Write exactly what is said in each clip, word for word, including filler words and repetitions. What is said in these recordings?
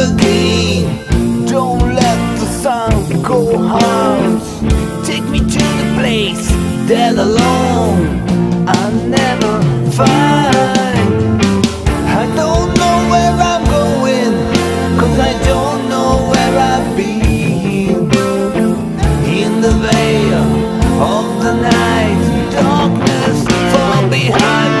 seventeen. Don't let the sun go out. Take me to the place that alone I never find. I don't know where I'm going, cause I don't know where I've been. In the veil of the night, darkness far behind me.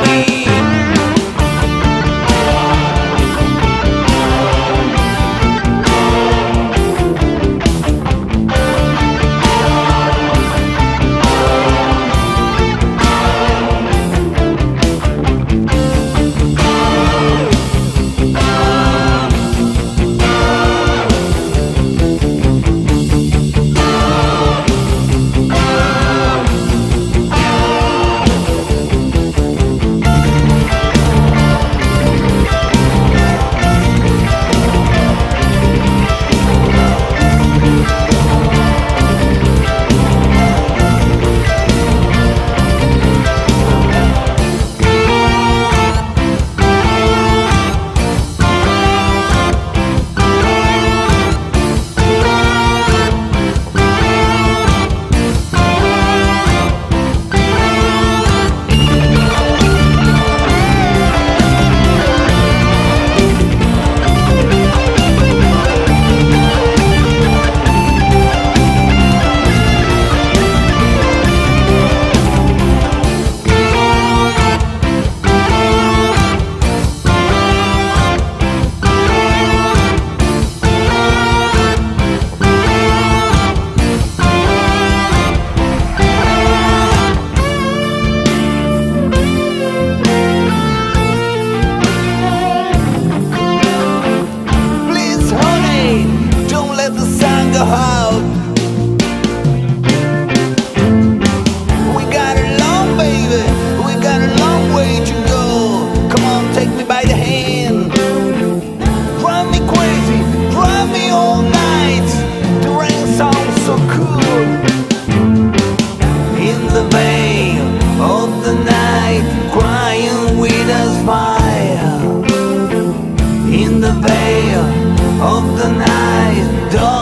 Fire in the veil of the night.